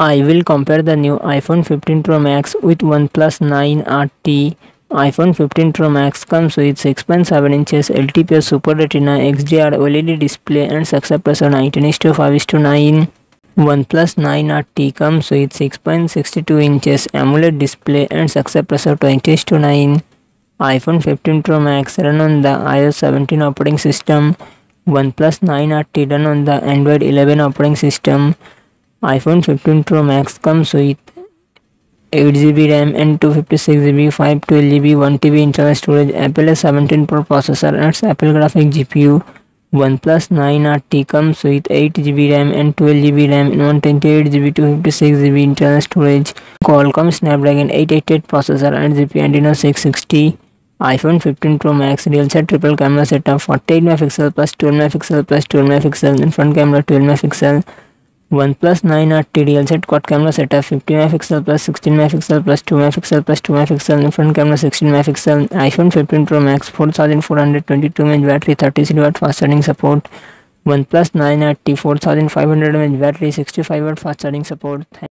I will compare the new iPhone 15 Pro Max with OnePlus 9 RT. iPhone 15 Pro Max comes with 6.7 inches LTPO Super Retina XDR OLED display and success ratio 19:5:9. OnePlus 9 RT comes with 6.62 inches AMOLED display and success ratio 20:9. iPhone 15 Pro Max run on the iOS 17 operating system. OnePlus 9 RT run on the Android 11 operating system. iPhone 15 Pro Max comes with 8GB RAM and 256GB, 512GB, 1TB internal storage, Apple A17 Pro processor and its Apple graphic GPU. OnePlus 9 RT comes with 8GB RAM and 12GB RAM and 128GB, 256GB internal storage, Qualcomm Snapdragon 888 processor and GPU Adreno 660. iPhone 15 Pro Max real set triple camera setup 48MP plus 12MP plus 12MP and front camera 12MP. OnePlus 9 RT real set quad camera setup 50MP plus 16MP plus 2MP plus 2MP and front camera 16MP. iPhone 15 Pro Max 4422mAh battery, 36W fast charging support. OnePlus 9 RT 4500mAh battery, 65W fast charging support.